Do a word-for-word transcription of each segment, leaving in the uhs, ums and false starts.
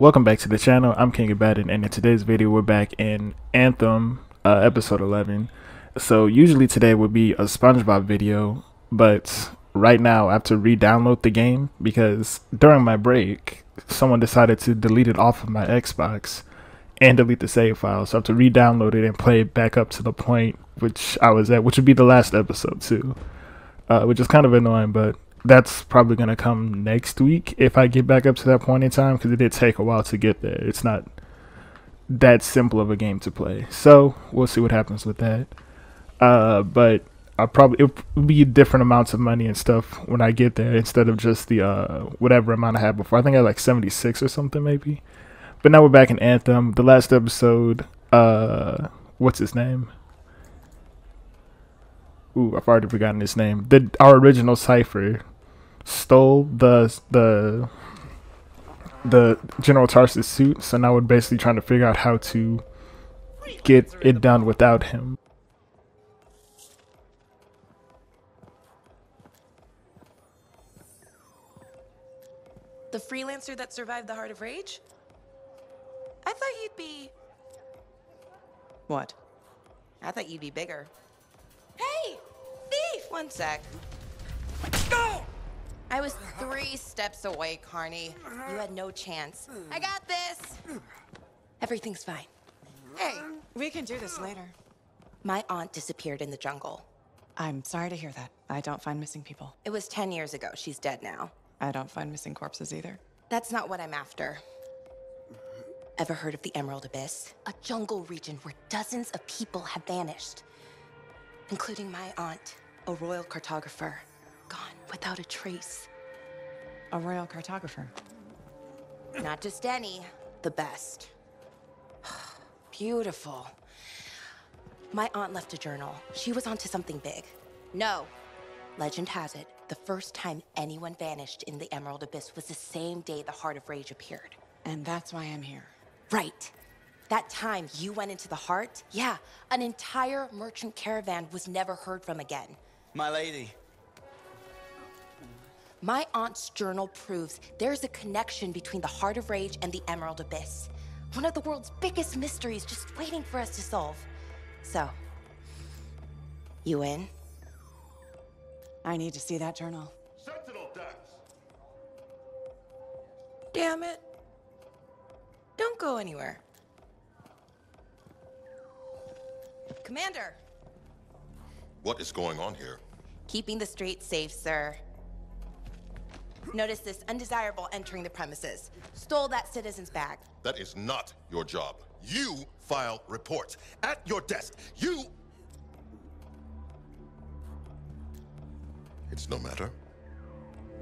Welcome back to the channel. I'm King Abaddon, and in today's video we're back in Anthem uh, episode eleven. So usually today would be a SpongeBob video, but right now I have to re-download the game because during my break someone decided to delete it off of my Xbox and delete the save file, so I have to re-download it and play it back up to the point which I was at, which would be the last episode too, uh, which is kind of annoying, but that's probably going to come next week if I get back up to that point in time, because it did take a while to get there. It's not that simple of a game to play, so we'll see what happens with that. Uh, but I'll probably, it'll be different amounts of money and stuff when I get there instead of just the uh, whatever amount I had before. I think I had like seventy-six or something maybe. But now we're back in Anthem. The last episode, uh, what's his name? Ooh, I've already forgotten his name. The, our original Cipher stole the the the General Tarsus suit, so now we're basically trying to figure out how to get it done without him. The freelancer that survived the Heart of Rage? I thought you'd be... What? I thought you'd be bigger. Hey! Thief! One sec. Go! I was three steps away, Carney. You had no chance. I got this! Everything's fine. Hey, we can do this later. My aunt disappeared in the jungle. I'm sorry to hear that. I don't find missing people. It was ten years ago. She's dead now. I don't find missing corpses either. That's not what I'm after. Ever heard of the Emerald Abyss? A jungle region where dozens of people have vanished. Including my aunt, a royal cartographer. Gone without a trace. A royal cartographer? Not just any, the best. Beautiful. My aunt left a journal. She was onto something big. No. Legend has it, the first time anyone vanished in the Emerald Abyss was the same day the Heart of Rage appeared. And that's why I'm here. Right. That time you went into the heart? Yeah, an entire merchant caravan was never heard from again. My lady. My aunt's journal proves there's a connection between the Heart of Rage and the Emerald Abyss. One of the world's biggest mysteries just waiting for us to solve. So, you in? I need to see that journal. Sentinel Dex! Damn it. Don't go anywhere. Commander! What is going on here? Keeping the streets safe, sir. Notice this undesirable entering the premises. Stole that citizen's bag. That is not your job. You file reports. At your desk, you... It's no matter.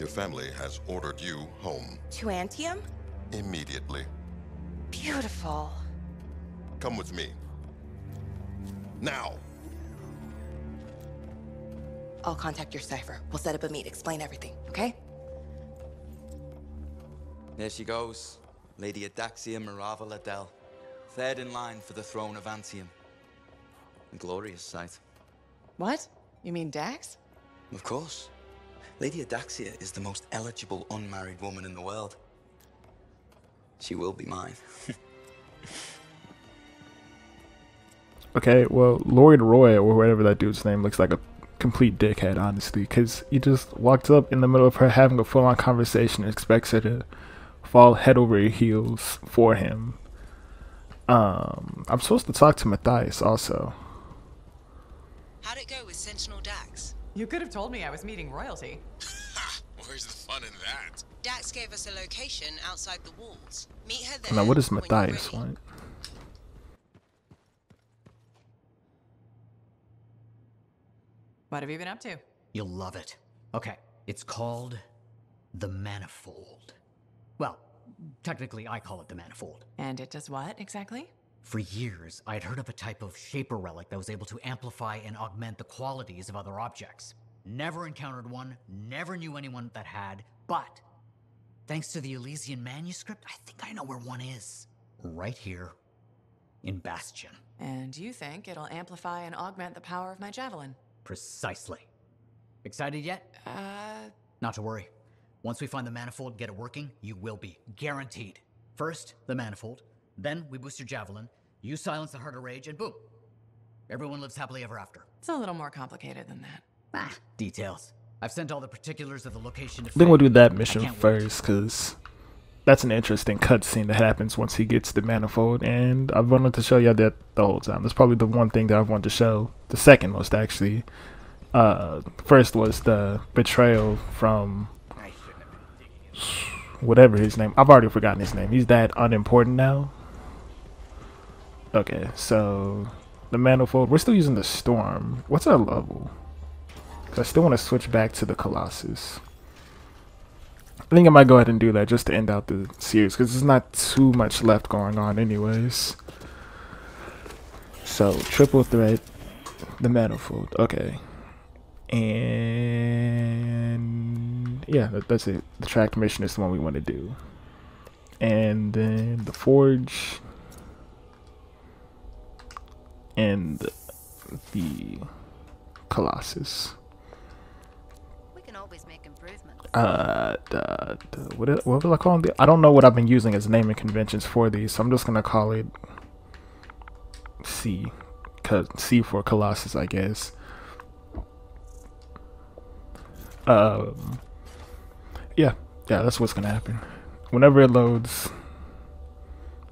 Your family has ordered you home. To Antium? Immediately. Beautiful. Come with me. Now. I'll contact your Cipher. We'll set up a meet, explain everything, okay? There she goes. Lady Adaxia Mirava Ladell. Third in line for the throne of Antium. A glorious sight. What? You mean Dax? Of course. Lady Adaxia is the most eligible unmarried woman in the world. She will be mine. Okay, well, Lord Roy, or whatever that dude's name, looks like a complete dickhead, honestly, because he just walked up in the middle of her having a full-on conversation and expects her to fall head over heels for him. Um, I'm supposed to talk to Matthias, also. How'd it go with Sentinel Dax? You could have told me I was meeting royalty. Where's the fun in that? Dax gave us a location outside the walls. Meet her there. Now, what does Matthias want? What have you been up to? You'll love it. Okay, it's called the Manifold. Well, technically I call it the Manifold. And it does what, exactly? For years, I had heard of a type of Shaper relic that was able to amplify and augment the qualities of other objects. Never encountered one, never knew anyone that had, but thanks to the Elysian manuscript, I think I know where one is. Right here in Bastion. And you think it'll amplify and augment the power of my javelin? Precisely. Excited yet? Uh... Not to worry. Once we find the Manifold and get it working, you will be. Guaranteed. First, the Manifold. Then we boost your Javelin. You silence the Heart of Rage, and boom. Everyone lives happily ever after. It's a little more complicated than that. Ah, details. I've sent all the particulars of the location. I think we'll do that mission first, because that's an interesting cutscene that happens once he gets the Manifold, and I've wanted to show you that the whole time. That's probably the one thing that I wanted to show. The second most, actually. Uh, first was the betrayal from whatever his name. I've already forgotten his name. He's that unimportant now. Okay, so the Manifold. We're still using the Storm. What's our level? Because I still want to switch back to the Colossus. I think I might go ahead and do that just to end out the series, because there's not too much left going on anyways. So, triple threat, the Manifold, okay. And yeah, that, that's it. The track mission is the one we want to do. And then the Forge. And the Colossus. Uh, the, the, what, what will I call them? I don't know what I've been using as naming conventions for these, so I'm just gonna call it C, cause C for Colossus, I guess. Um, yeah, yeah, that's what's gonna happen. Whenever it loads,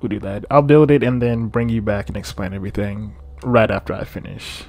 we'll do that. I'll build it and then bring you back and explain everything right after I finish.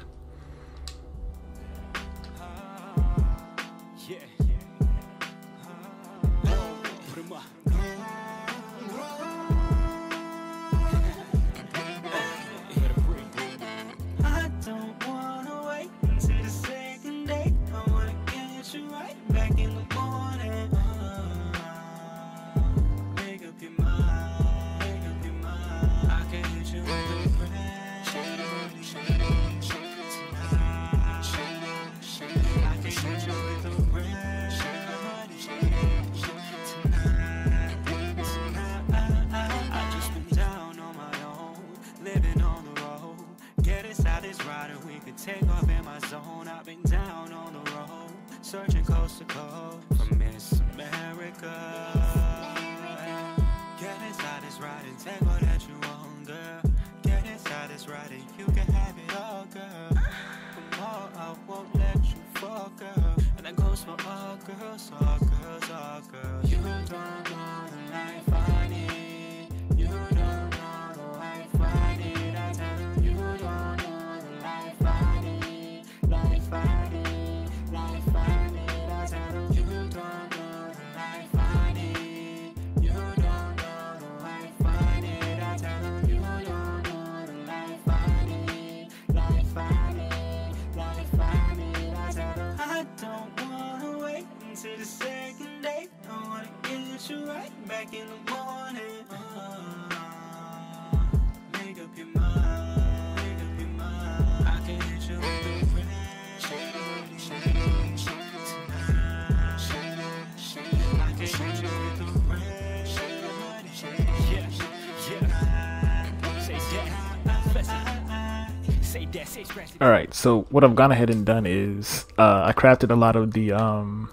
Alright, so what I've gone ahead and done is uh, I crafted a lot of the um,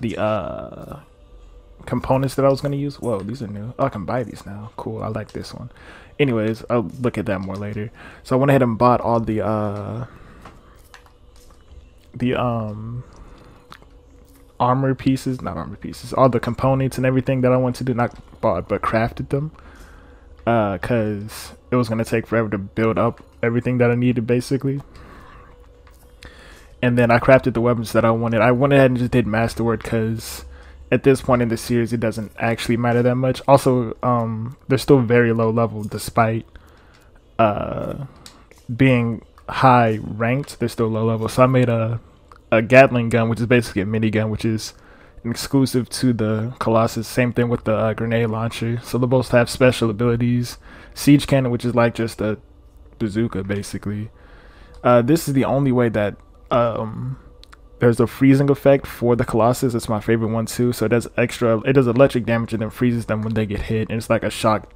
the uh, components that I was going to use. Whoa, these are new. Oh, I can buy these now. Cool, I like this one. Anyways, I'll look at that more later. So I went ahead and bought all the uh, the um, armor pieces, not armor pieces, all the components and everything that I wanted to do. Not bought, but crafted them. Uh, cause it was gonna take forever to build up everything that I needed, basically. And then I crafted the weapons that I wanted. I went ahead and just did masterwork, cause at this point in the series, it doesn't actually matter that much. Also, um, they're still very low level, despite uh being high ranked. They're still low level. So I made a a Gatling gun, which is basically a minigun, which is exclusive to the Colossus. Same thing with the uh, grenade launcher. So they both have special abilities. Siege cannon, which is like just a bazooka, basically. Uh, this is the only way that um, there's a freezing effect for the Colossus. It's my favorite one too. So it does extra, it does electric damage and then freezes them when they get hit. And it's like a shock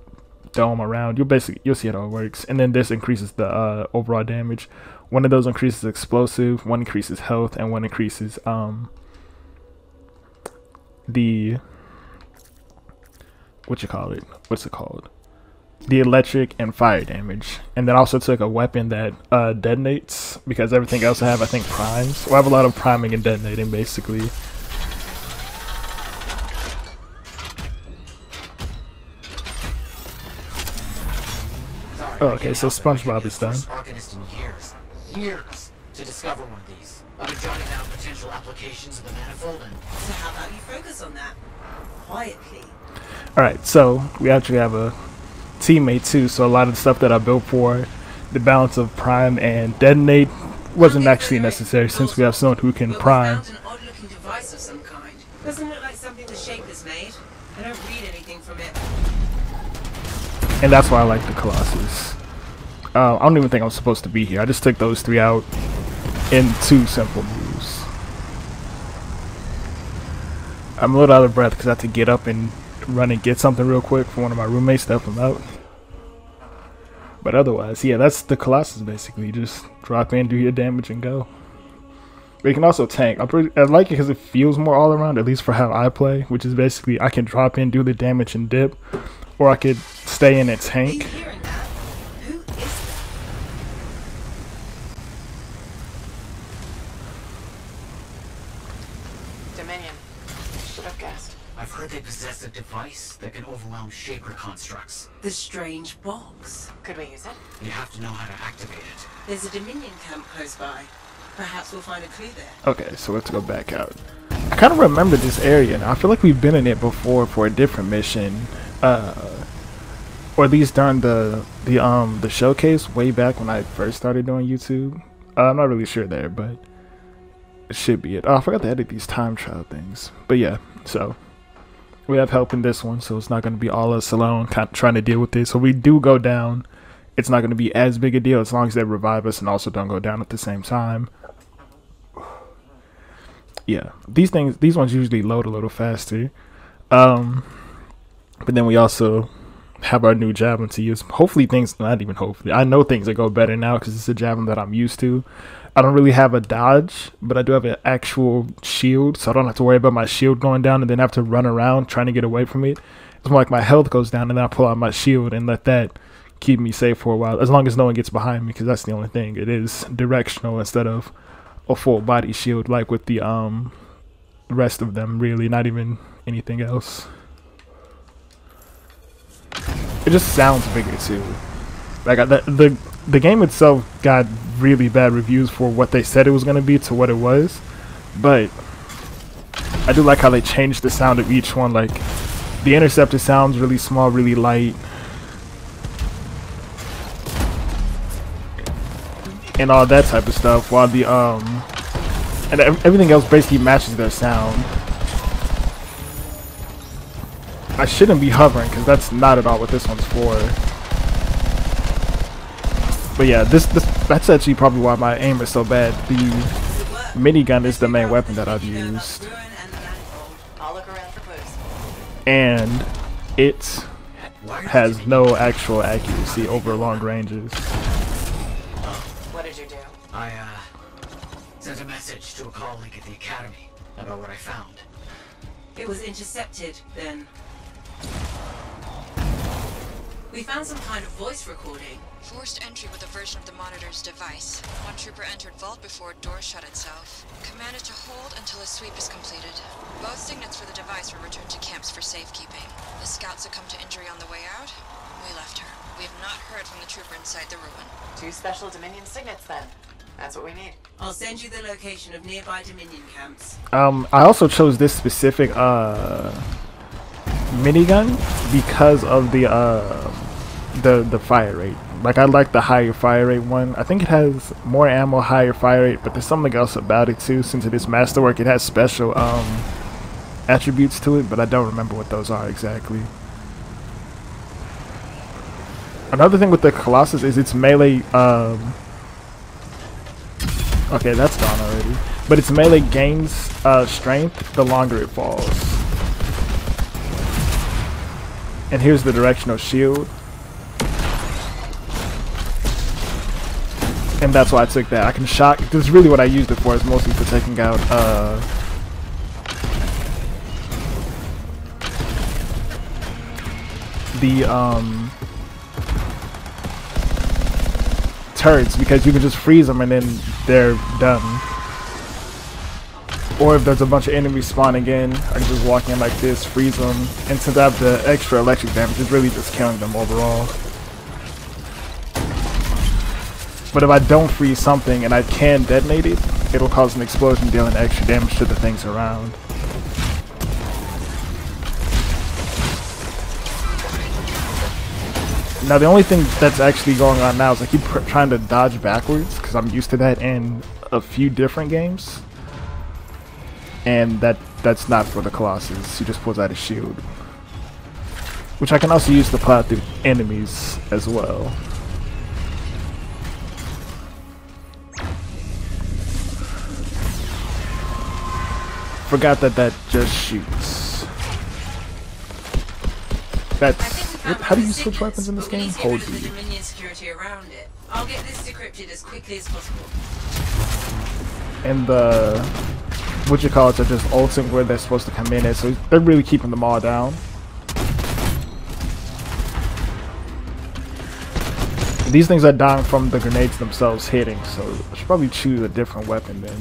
dome around. You'll basically, you'll see how it works. And then this increases the uh, overall damage. One of those increases explosive, one increases health, and one increases um, the what you call it? What's it called? The electric and fire damage, and then also took a weapon that uh, detonates, because everything else I have, I think, primes. So I have a lot of priming and detonating, basically. Oh, okay, so SpongeBob is done. Arcanist in years, years to discover one of these. I'm jotting down potential applications of the manifold. So how about you focus on that quietly? All right, so we actually have a teammate too. So a lot of the stuff that I built for the balance of prime and detonate wasn't actually necessary, since we have someone who can prime. An odd-looking device of some kind. Doesn't look like something the Shaper's made. I don't read anything from it. And that's why I like the Colossus. Uh, I don't even think I'm supposed to be here. I just took those three out in two simple moves. I'm a little out of breath because I have to get up and run and get something real quick for one of my roommates to help him out. But otherwise, yeah, that's the Colossus basically. Just drop in, do your damage, and go. But you can also tank. I, pretty, I like it because it feels more all around, at least for how I play, which is basically I can drop in, do the damage, and dip. Or I could stay in a tank. Who is that? Dominion. Should have guessed. I've heard they possess a device that can overwhelm Shaper constructs. The strange box. Could we use it? You have to know how to activate it. There's a Dominion camp close by. Perhaps we'll find a clue there. Okay, so let's go back out. I kind of remember this area now. I feel like we've been in it before for a different mission. Uh, or at least during the the um the showcase way back when I first started doing YouTube. Uh, I'm not really sure there, but it should be it. Oh, I forgot to edit these time trial things. But yeah, so we have help in this one, so it's not going to be all us alone kind of trying to deal with this. So we do go down. It's not going to be as big a deal as long as they revive us and also don't go down at the same time. Yeah, these things, these ones usually load a little faster. Um. But then we also have our new javelin to use. Hopefully things, not even hopefully, I know things that go better now because it's a javelin that I'm used to. I don't really have a dodge, but I do have an actual shield, so I don't have to worry about my shield going down and then have to run around trying to get away from it. It's more like my health goes down and then I pull out my shield and let that keep me safe for a while, as long as no one gets behind me, because that's the only thing. It is directional instead of a full body shield like with the um rest of them, really, not even anything else. It just sounds bigger too. Like the, the the game itself got really bad reviews for what they said it was going to be to what it was, but I do like how they changed the sound of each one. Like the Interceptor sounds really small, really light, and all that type of stuff. While the um and everything else basically matches their sound. I shouldn't be hovering because that's not at all what this one's for. But yeah, this, this that's actually probably why my aim is so bad. The minigun is the main weapon that I've used. And it has no actual accuracy over long ranges. What did you do? I uh, sent a message to a colleague at the academy about what I found. It was intercepted then. We found some kind of voice recording. Forced entry with a version of the monitor's device. One trooper entered vault before a door shut itself. Commanded to hold until a sweep is completed. Both signets for the device were returned to camps for safekeeping. The scout succumbed to injury on the way out. We left her. We have not heard from the trooper inside the ruin. Two special Dominion signets then. That's what we need. I'll send you the location of nearby Dominion camps. Um, I also chose this specific, uh... minigun because of the uh the the fire rate. Like I like the higher fire rate one. I think it has more ammo, higher fire rate, but there's something else about it too. Since it is masterwork, it has special um attributes to it, but I don't remember what those are exactly. Another thing with the Colossus is its melee um okay, that's gone already. But its melee gains uh strength the longer it falls. And here's the directional shield. And that's why I took that. I can shock. This is really what I used it for. It's mostly for taking out uh, the um, turrets, because you can just freeze them and then they're done. Or if there's a bunch of enemies spawning in, I can just walk in like this, freeze them, and since I have the extra electric damage, it's really just killing them overall. But if I don't freeze something and I can detonate it, it'll cause an explosion dealing extra damage to the things around. Now the only thing that's actually going on now is I keep pr trying to dodge backwards, because I'm used to that in a few different games. And that that's not for the Colossus. He just pulls out his shield, which I can also use to plow through enemies as well. Forgot that that just shoots. That's... What, how do you switch weapons in this game? Hold you. And the... what you call it, are just ulting where they're supposed to come in at, so they're really keeping them all down. These things are dying from the grenades themselves hitting, so I should probably choose a different weapon then.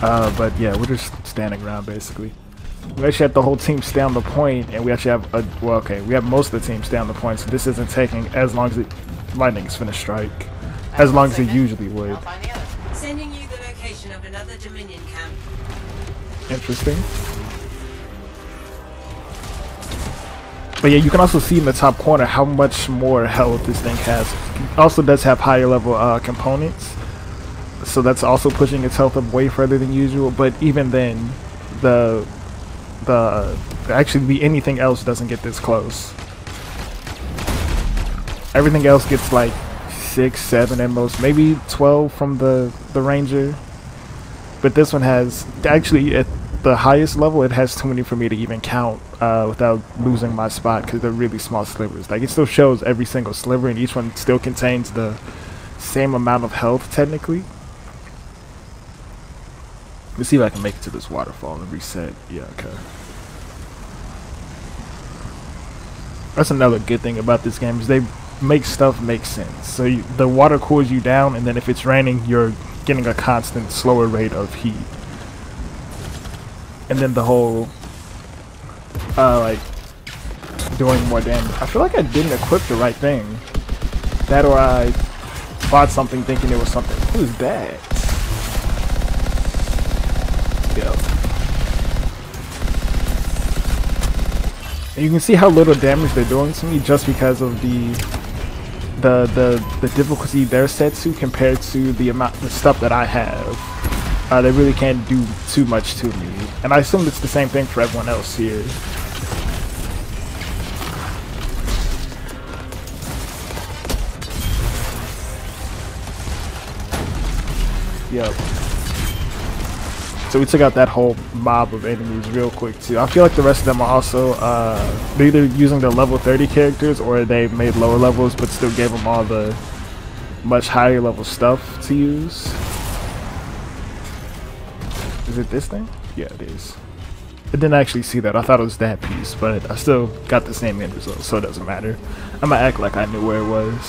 Uh, but yeah, we're just standing around basically. We actually have the whole team stay on the point, and we actually have a well, okay, we have most of the team stay on the point, so this isn't taking as long as it, lightning's finna strike, as long as it usually would. Sending you the location of another Dominion camp. Interesting. But yeah, you can also see in the top corner how much more health this thing has. It also does have higher level uh, components. So that's also pushing its health up way further than usual, but even then, the the actually the anything else doesn't get this close. Everything else gets like six, seven at most, maybe twelve from the the Ranger, but this one has actually at the highest level it has too many for me to even count uh, without losing my spot, because they're really small slivers. Like it still shows every single sliver, and each one still contains the same amount of health technically. Let's see if I can make it to this waterfall and reset. Yeah, okay. That's another good thing about this game, is they make stuff make sense. So you, the water cools you down, and then if it's raining, you're getting a constant slower rate of heat. And then the whole, uh, like, doing more damage. I feel like I didn't equip the right thing. That or I bought something thinking it was something. Who's that? And you can see how little damage they're doing to me just because of the the the, the difficulty they're set to compared to the amount the stuff that I have. Uh, they really can't do too much to me, and I assume it's the same thing for everyone else here. Yep. So we took out that whole mob of enemies real quick too. I feel like the rest of them are also uh, they're either using their level thirty characters, or they made lower levels but still gave them all the much higher level stuff to use. Is it this thing? Yeah, it is. I didn't actually see that. I thought it was that piece, but I still got the same end result, so it doesn't matter. I'm gonna act like I knew where it was.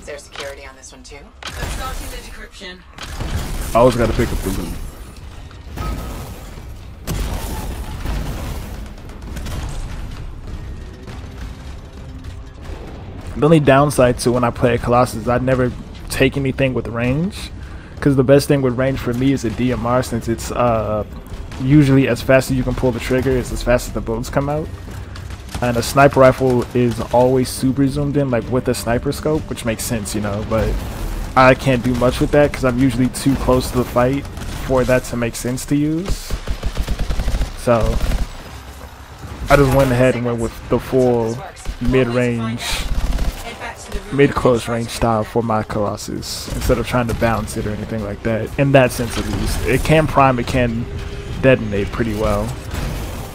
Is there security on this one too? I'm starting the decryption. I always gotta pick up the loot. The only downside to when I play a Colossus, I never take anything with range, because the best thing with range for me is a D M R, since it's uh, usually as fast as you can pull the trigger, it's as fast as the bullets come out. And a sniper rifle is always super zoomed in, like with a sniper scope, which makes sense, you know, but I can't do much with that because I'm usually too close to the fight for that to make sense to use. So I just went ahead and went with the full mid-range, mid-close range style for my Colossus instead of trying to bounce it or anything like that. In that sense at least. It can prime, it can detonate pretty well.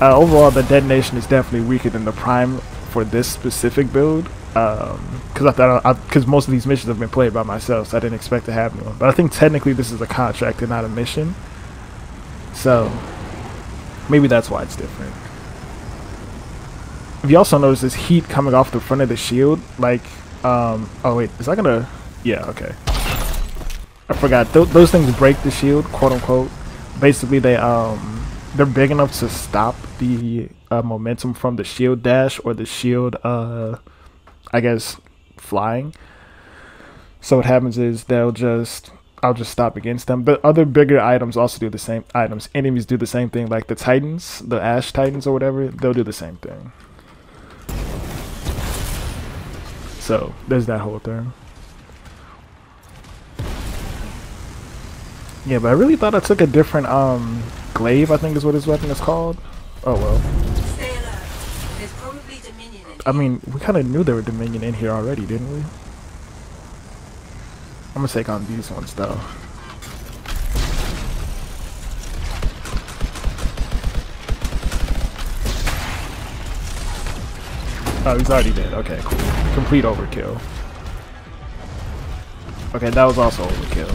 Uh, overall the detonation is definitely weaker than the prime for this specific build. Um, because because most of these missions have been played by myself, so I didn't expect to have anyone. But I think technically this is a contract and not a mission, so maybe that's why it's different. If you also notice this heat coming off the front of the shield, like, um, oh wait, is that gonna? Yeah, okay. I forgot. Th those things break the shield, quote unquote. Basically, they um they're big enough to stop the uh, momentum from the shield dash or the shield uh. I guess flying. So what happens is they'll just I'll just stop against them. But other bigger items also do the same items. Enemies do the same thing, like the Titans, the Ash Titans or whatever, they'll do the same thing. So there's that whole thing. Yeah, but I really thought I took a different um glaive, I think is what his weapon is called. Oh well. I mean, we kind of knew there were Dominion in here already, didn't we? I'm gonna take on these ones, though. Oh, he's already dead. Okay, cool. Complete overkill. Okay, that was also overkill.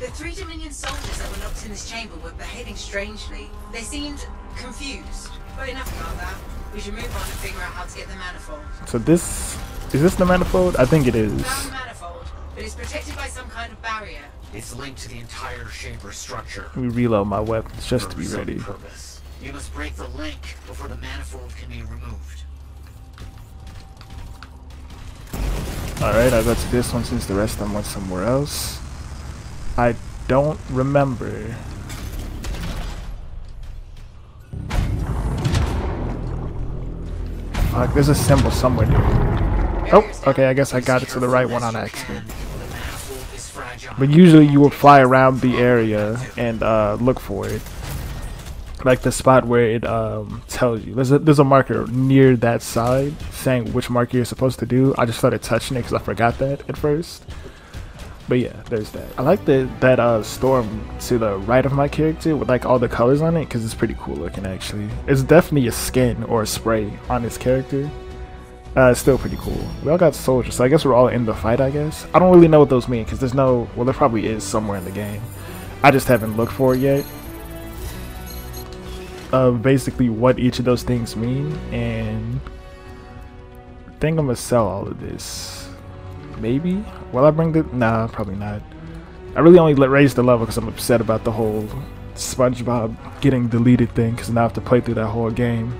The three Dominion soldiers that were locked in this chamber were behaving strangely. They seemed confused. But enough about that. We should move on and figure out how to get the manifold. So this is this the manifold? I think it is. It's not a manifold, but it's protected by some kind of barrier. It's linked to the entire Shaper structure. Let me reload my weapons just to be ready. Purpose. You must break the link before the manifold can be removed. Alright, I got to this one since the rest of them went somewhere else. I don't remember. Uh, there's a symbol somewhere, dude. Oh, okay, I guess I got it to the right one on accident. But usually you will fly around the area and uh, look for it. Like the spot where it um, tells you. There's a, there's a marker near that side saying which marker you're supposed to do. I just started touching it because I forgot that at first. But yeah, there's that. I like the, that uh, storm to the right of my character with like all the colors on it because it's pretty cool looking actually. It's definitely a skin or a spray on his character. Uh, it's still pretty cool. We all got soldiers, so I guess we're all in the fight, I guess. I don't really know what those mean because there's no... Well, there probably is somewhere in the game. I just haven't looked for it yet. Uh, basically what each of those things mean, and I think I'm going to sell all of this. Maybe? Will I bring the... Nah, probably not. I really only raised the level because I'm upset about the whole SpongeBob getting deleted thing because now I have to play through that whole game.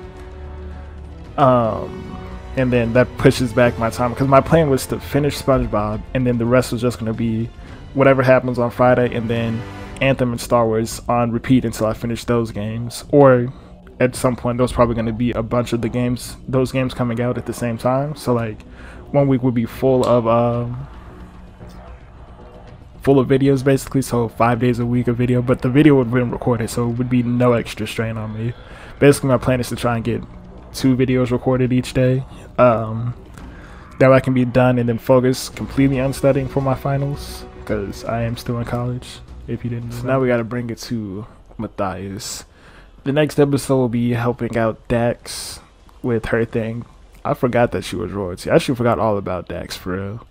Um, and then that pushes back my time because my plan was to finish SpongeBob and then the rest was just going to be whatever happens on Friday and then Anthem and Star Wars on repeat until I finish those games. Or at some point there's probably going to be a bunch of the games, those games coming out at the same time. So like... One week would be full of um, full of videos basically, so five days a week of video, but the video would have been recorded, so it would be no extra strain on me. Basically, my plan is to try and get two videos recorded each day. Um, that way I can be done and then focus completely on studying for my finals, because I am still in college, if you didn't know. So now we got to bring it to Matthias. The next episode will be helping out Dax with her thing. I forgot that she was royalty. I actually forgot all about Dax, for real.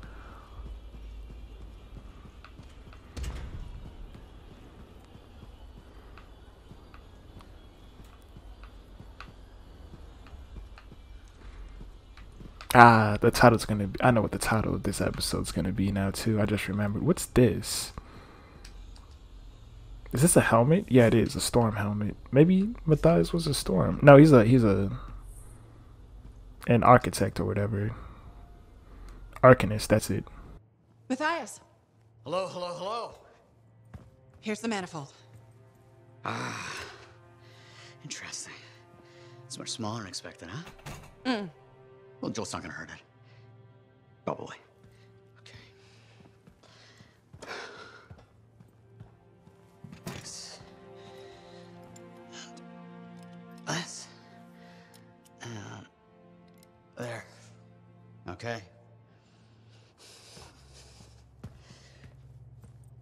Ah, the title's gonna be... I know what the title of this episode's gonna be now, too. I just remembered. What's this? Is this a helmet? Yeah, it is. A storm helmet. Maybe Matthias was a storm. No, he's a... He's a... an architect or whatever. Arcanist, that's it. Matthias. Hello, hello, hello. Here's the manifold. Ah. Interesting. It's much smaller than expected, huh? Mm. Well, Joel's not gonna hurt it. Probably. Okay. This. This. And... There. Okay.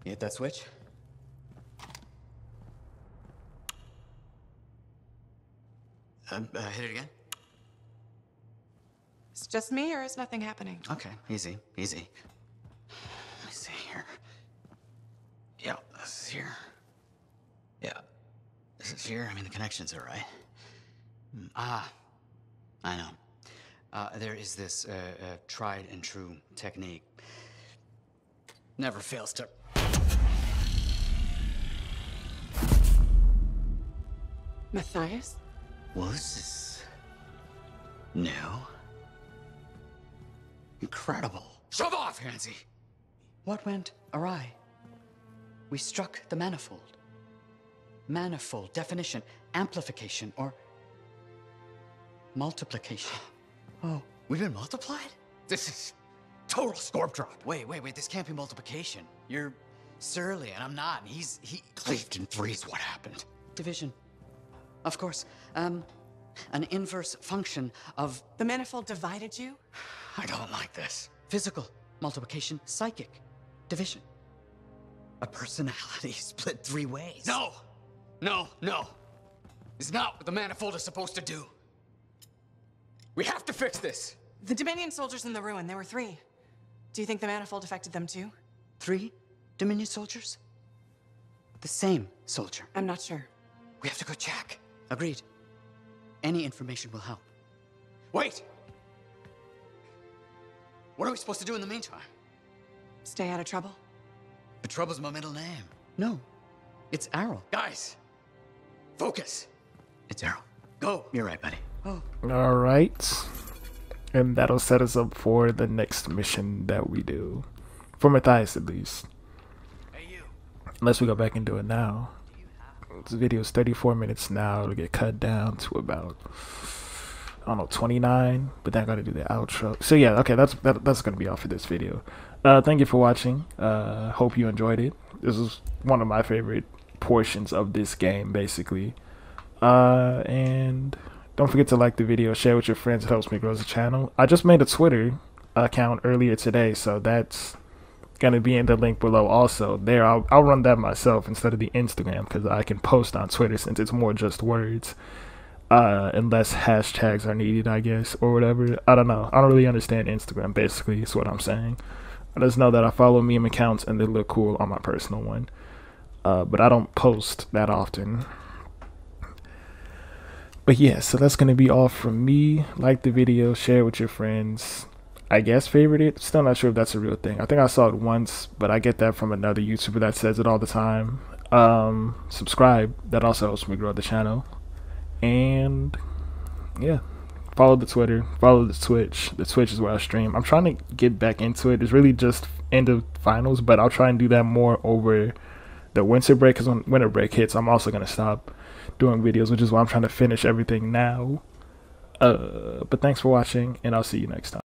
You hit that switch? Um, uh, hit it again. It's just me, or is nothing happening? Okay, easy, easy. Let me see here. Yeah, this is here. Yeah, this is here. I mean, the connections are right. Ah, I know. Uh, there is this uh, uh, tried and true technique. Never fails to... Matthias? Well, this is... new. Incredible. Shove off, Hansie! What went awry? We struck the manifold. Manifold, definition, amplification, or... multiplication. Oh, we've been multiplied? This is total scorp drop. Wait, wait, wait, this can't be multiplication. You're surly, and I'm not, and he's... he cleaved in three is what happened. Division. Of course. Um, an inverse function of... The manifold divided you? I don't like this. Physical. Multiplication. Psychic. Division. A personality split three ways. No! No, no. It's not what the manifold is supposed to do. We have to fix this! The Dominion soldiers in the ruin, there were three. Do you think the manifold affected them too? Three Dominion soldiers? The same soldier. I'm not sure. We have to go check. Agreed. Any information will help. Wait! What are we supposed to do in the meantime? Stay out of trouble? The trouble's my middle name. No. It's Errol. Guys! Focus! It's Errol. Go! You're right, buddy. Oh. Alright. And that'll set us up for the next mission that we do. For Matthias, at least. Hey, you. Unless we go back and do it now. This video is thirty-four minutes now. It'll get cut down to about, I don't know, twenty-nine. But then I gotta do the outro. So yeah, okay, that's that, that's gonna be all for this video. Uh, thank you for watching. Uh, hope you enjoyed it. This is one of my favorite portions of this game, basically. Uh, and don't forget to like the video, share with your friends. It helps me grow the channel. I just made a Twitter account earlier today, so that's gonna be in the link below also. There, I'll, I'll run that myself instead of the Instagram, because I can post on Twitter since it's more just words, uh unless hashtags are needed, I guess, or whatever. I don't know. I don't really understand Instagram, basically, is what I'm saying. I just know that I follow meme accounts and they look cool on my personal one, uh but I don't post that often. But yeah, so that's gonna be all from me. Like the video, share with your friends. I guess favorite it. Still not sure if that's a real thing. I think I saw it once, but I get that from another YouTuber that says it all the time. Um, subscribe. That also helps me grow the channel. And yeah, follow the Twitter. Follow the Twitch. The Twitch is where I stream. I'm trying to get back into it. It's really just end of finals, but I'll try and do that more over the winter break. Because when winter break hits, I'm also going to stop doing videos, which is why I'm trying to finish everything now. Uh, but thanks for watching, and I'll see you next time.